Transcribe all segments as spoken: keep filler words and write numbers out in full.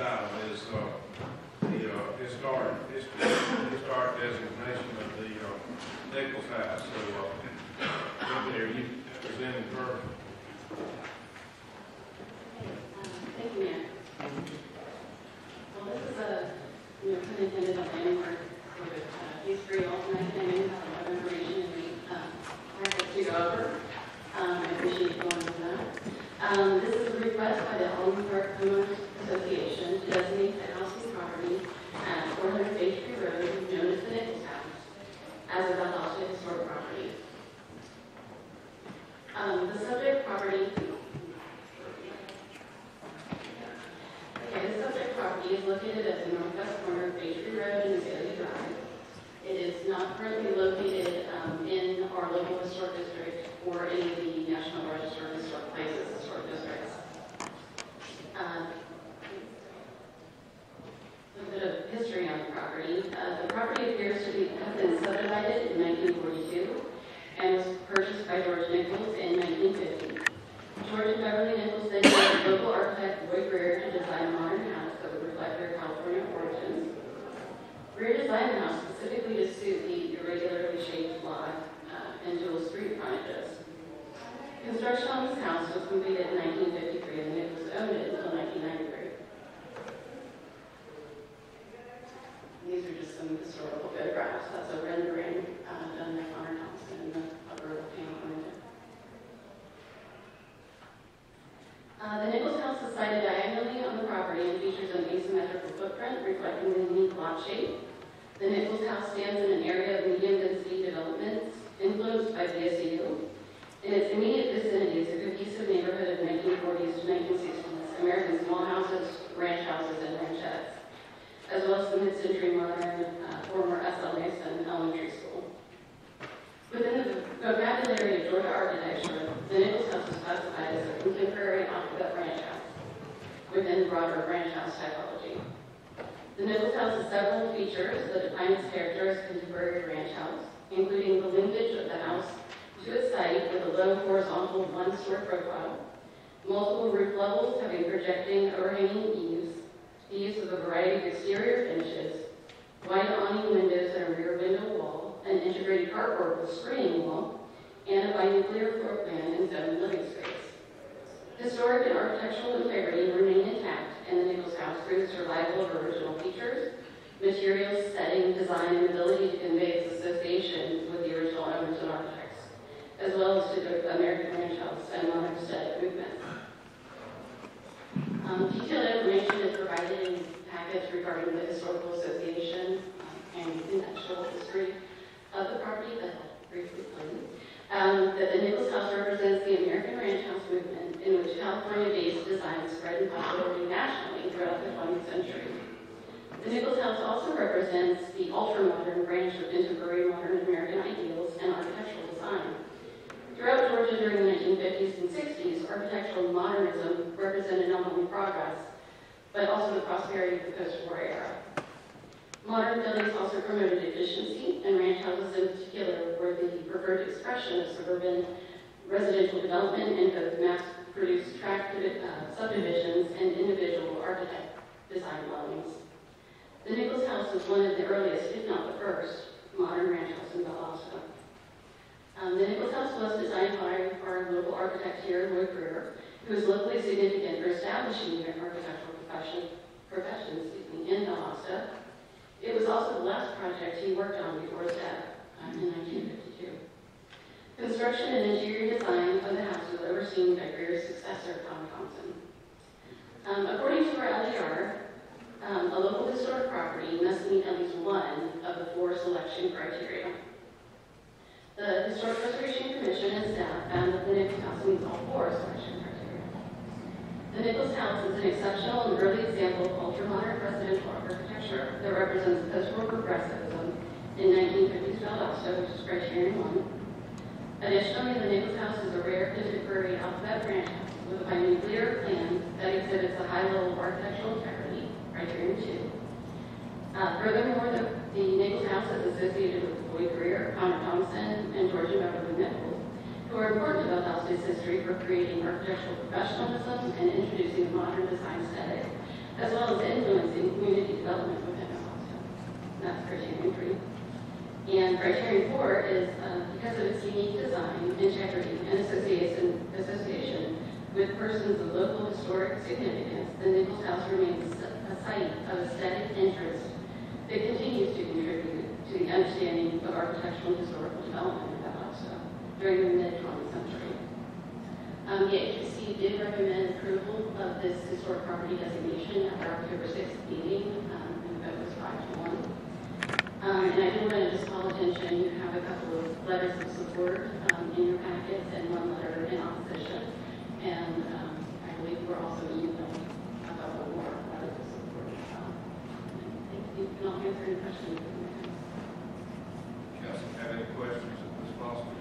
title is uh, the uh, historic, historic designation of the uh, Nichols House. So, uh, there you presenting her. Thank you, ma'am. Well, this is a, you know, pun intended, a landmark sort of uh, history, alternate thing, a lot of information, and we uh, have to go over. Um, I appreciate going with that. Um, this is a request by the Homework Homeowners Association to designate the housing property at four hundred Bay Street Road, known as the Nichols House, as a Valdosta historic property. Um, the subject property Okay, the subject property is located at the northwest corner of Bay Street Road and Bailey Drive. It is not currently located um, in our local historic district or in the National Register of Historic Places historic districts. Uh, a bit of history on the property. Uh, the property appears to be, have been subdivided in nineteen forty-two and was purchased by George Nichols in nineteen fifty. George and Beverly Nichols then used local architect Roy Brewer to design a modern house that would reflect their California origins. Brewer designed the house specifically to suit the irregularly shaped lot uh, and dual street frontages. Construction on this house was completed in nineteen fifty-three and Nichols owned it until nineteen ninety-three. These are just some historical photographs. That's a rendering uh, done by Connor Thompson in the upper panel window. Uh, the Nichols House is sited diagonally on the property and features an asymmetrical footprint reflecting the unique lot shape. The Nichols House stands in an area of medium density developments influenced by V S U. In its immediate vicinity is a cohesive neighborhood of nineteen forties to nineteen sixties American small houses, ranch houses, and ranchettes, as well as the mid-century modern uh, former S L Mason Elementary School. Within the vocabulary of Georgia architecture, the Nichols House is classified as a contemporary off-the-cuff ranch house within the broader ranch house typology. The Nichols House has several features that define its character as a contemporary ranch house, including the linkage of the house to its site with a low horizontal one-story profile, multiple roof levels having projecting overhanging eaves, the use of a variety of exterior finishes, wide awning windows and a rear window wall, an integrated carport with screening wall, and a binuclear floor plan and zoned living space. Historic and architectural integrity remain intact, and the Nichols House proves survival of original features, materials, setting, design, and ability to convey its association with the original owners and architects, as well as to the American ranch house and modern aesthetic movement. Um, detailed information is provided in packets regarding the historical association um, and intellectual history of the property that I briefly explained. Um, that the Nichols House represents the American ranch house movement in which California-based design spread in popularity nationally throughout the twentieth century. The Nichols House also represents the ultra-modern branch of contemporary modern American ideals and architectural design. Throughout Georgia during the nineteen fifties and sixties, architectural modernism represented not only progress, but also the prosperity of the post-war era. Modern buildings also promoted efficiency, and ranch houses in particular were the preferred expression of suburban residential development in both mass-produced tract uh, subdivisions and individual architect design dwellings. The Nichols House was one of the earliest, if not the first, modern ranch house in Valdosta. Um, the Nichols House was designed by our local architect here, Roy Brewer, who is locally significant for establishing the architectural profession, profession excuse me, in Valdosta. It was also the last project he worked on before his death um, in nineteen fifty-two. Construction and interior design of the house was overseen by Brewer's successor, Tom Thompson. Um, according to our L D R, um, a local historic property must meet at least one of the four selection criteria. The Historic Restoration Commission and staff found that the Nichols House meets all four selection criteria. The Nichols House is an exceptional and early example of ultramodern residential architecture that represents post-war progressivism in nineteen fifties Valdosta, which is criterion one. Additionally, the Nichols House is a rare contemporary alphabet branch house with a binuclear plan that exhibits a high level of architectural integrity, criterion two. Uh, furthermore, the, the Nichols House is associated with Roy Brewer, Connor Thompson, and Georgia Beverly Nichols, who are important to Valdosta's history for creating architectural professionalism and introducing a modern design aesthetic, as well as influencing community development within our hometown. That's criterion three. And criterion four is uh, because of its unique design, integrity, and association, association with persons of local historic significance, the Nichols House remains a site of aesthetic interest that continues to contribute to the understanding of architectural and historical development in Valdosta during the mid twentieth century. Um, the A P C did recommend approval of this historic property designation at our October sixth meeting, um, and the vote was five to one. Um, and I do want to just call attention, you have a couple of letters of support um, in your packets and one letter in opposition. And um, I believe we're also emailing about the more letters of support. Um, I think you can all answer any questions. Yes, have any questions if it's possible?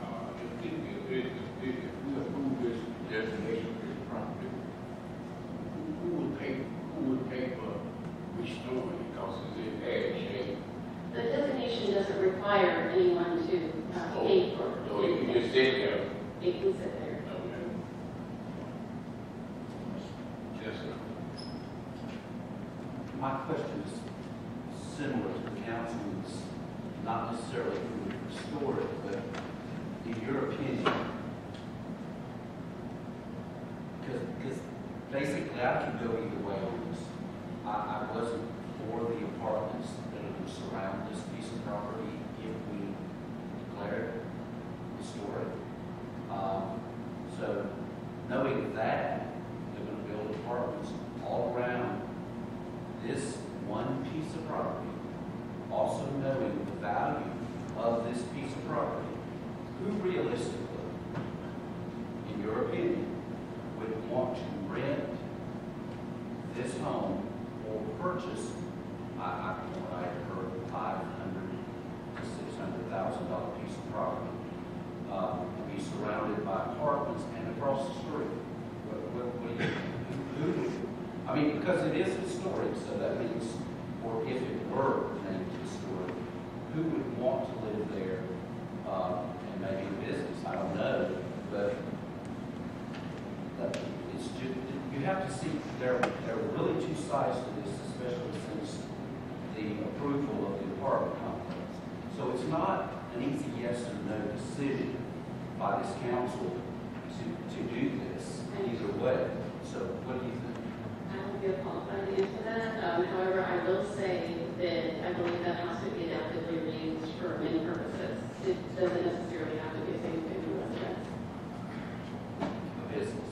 Uh, Approve this designation of this property. Who would pay? Who would pay for restoring it? Because it's in bad shape. The designation doesn't require anyone to uh, oh, pay for it. So it can just sit there. It can sit there. Okay. Jessica, my question is similar to the council's, not necessarily to restore it, but in your opinion. Because basically I could go either way on this. I, I wasn't for the apartments that surround this piece of property if we declared it historic. Um, so knowing that they're going to build apartments all around this one piece of property, also knowing the value of this piece of property, who realistically, in your opinion, would want to rent this home or purchase? I I heard five hundred to six hundred thousand dollar piece of property uh, to be surrounded by apartments and across the street. What, what, what do you, who, who, I mean, because it is historic, so that means, or if it were named historic, who would want to live there uh, and maybe business? I don't know, but. It's just, you have to see there, there are really two sides to this, especially since the approval of the apartment complex. So it's not an easy yes or no decision by this council to, to do this either way. So what do you think? I don't feel qualified to answer that. Um, however, I will say that I believe that house would be adaptively reused for many purposes. It doesn't necessarily have to be a single-family residence. A business.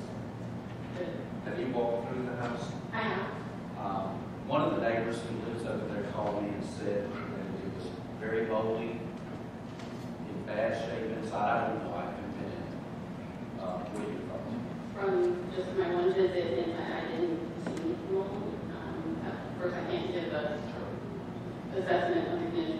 Have you walked through the house? I have. Um, one of the neighbors who lives over there called me and said that it was very moldy, in bad shape inside. I don't know. I haven't been in it. Um, what are your thoughts? From just my one visit, and I didn't see mold. Um, of course, I can't give a assessment of the